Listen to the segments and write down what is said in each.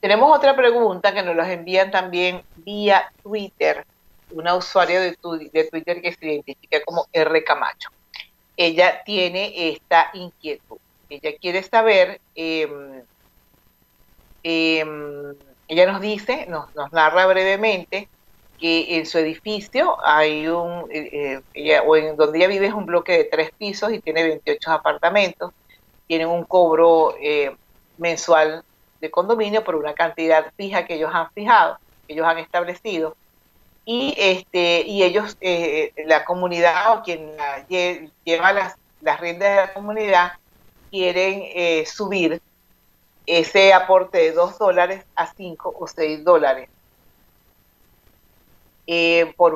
Tenemos otra pregunta que nos los envían también vía Twitter, una usuaria de Twitter que se identifica como R. Camacho. Ella tiene esta inquietud. Ella quiere saber, ella nos dice, nos narra brevemente que en su edificio hay un, o en donde ella vive es un bloque de 3 pisos y tiene 28 apartamentos, tienen un cobro mensual de condominio por una cantidad fija que ellos han fijado, que ellos han establecido, y ellos, la comunidad o quien lleva las riendas de la comunidad, quieren subir ese aporte de $2 a $5 o $6 por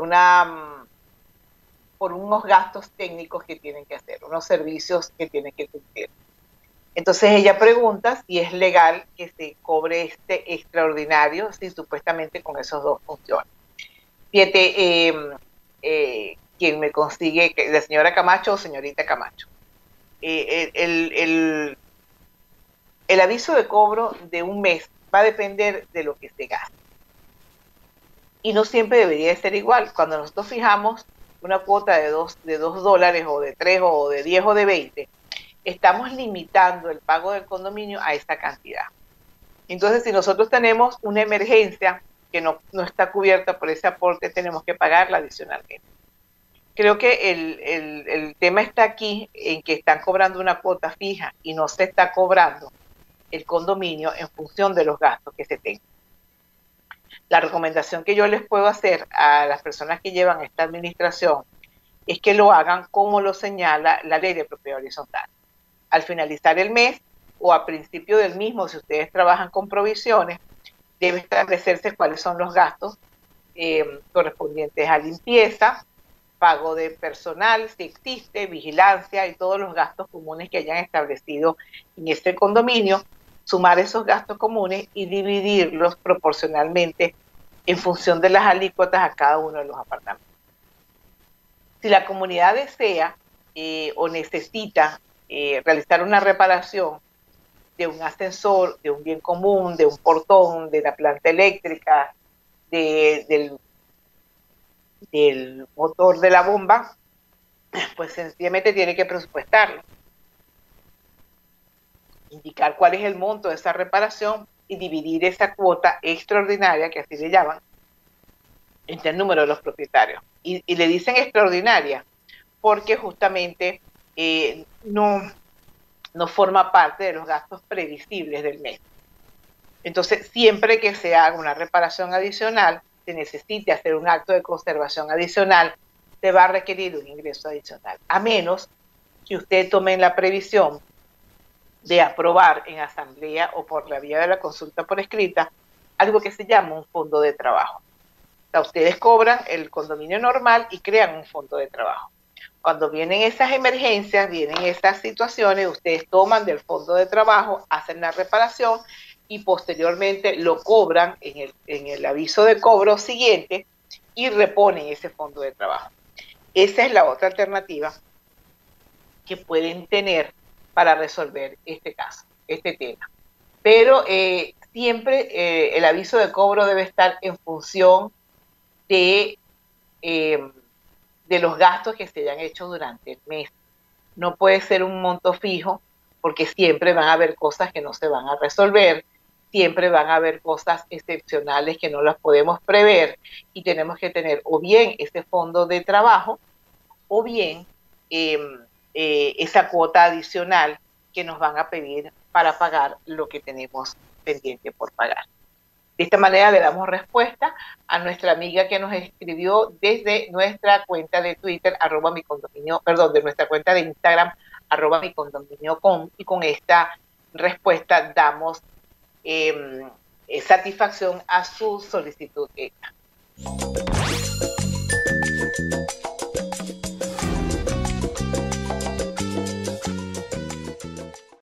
unos gastos técnicos que tienen que hacer, unos servicios que tienen que cumplir. Entonces ella pregunta si es legal que se cobre este extraordinario si supuestamente con esos dos funcionan. Fíjate, quien me consigue, la señora Camacho o señorita Camacho, el aviso de cobro de un mes va a depender de lo que se gaste. Y no siempre debería ser igual. Cuando nosotros fijamos una cuota de $2 o de 3 o de 10 o de 20, estamos limitando el pago del condominio a esa cantidad. Entonces, si nosotros tenemos una emergencia que no está cubierta por ese aporte, tenemos que pagarla adicionalmente. Creo que el tema está aquí en que están cobrando una cuota fija y no se está cobrando el condominio en función de los gastos que se tengan. La recomendación que yo les puedo hacer a las personas que llevan esta administración es que lo hagan como lo señala la Ley de Propiedad Horizontal. Al finalizar el mes o a principio del mismo, si ustedes trabajan con provisiones, debe establecerse cuáles son los gastos correspondientes a limpieza, pago de personal, si existe, vigilancia y todos los gastos comunes que hayan establecido en este condominio, sumar esos gastos comunes y dividirlos proporcionalmente en función de las alícuotas a cada uno de los apartamentos. Si la comunidad desea o necesita realizar una reparación de un ascensor, de un bien común, de un portón, de la planta eléctrica, del motor de la bomba, pues sencillamente tiene que presupuestarlo, indicar cuál es el monto de esa reparación y dividir esa cuota extraordinaria, que así le llaman, entre el número de los propietarios. Y le dicen extraordinaria porque justamente no forma parte de los gastos previsibles del mes. Entonces, siempre que se haga una reparación adicional, se necesite hacer un acto de conservación adicional, se va a requerir un ingreso adicional, a menos que usted tome la previsión de aprobar en asamblea o por la vía de la consulta por escrita algo que se llama un fondo de trabajo. O sea, ustedes cobran el condominio normal y crean un fondo de trabajo. Cuando vienen esas emergencias, vienen esas situaciones, ustedes toman del fondo de trabajo, hacen la reparación y posteriormente lo cobran en el aviso de cobro siguiente y reponen ese fondo de trabajo. Esa es la otra alternativa que pueden tener para resolver este caso, este tema. Pero siempre el aviso de cobro debe estar en función de los gastos que se hayan hecho durante el mes. No puede ser un monto fijo porque siempre van a haber cosas que no se van a resolver, siempre van a haber cosas excepcionales que no las podemos prever y tenemos que tener o bien ese fondo de trabajo o bien esa cuota adicional que nos van a pedir para pagar lo que tenemos pendiente por pagar. De esta manera le damos respuesta a nuestra amiga que nos escribió desde nuestra cuenta de Twitter, de nuestra cuenta de Instagram, @micondominio.com, y con esta respuesta damos satisfacción a su solicitud.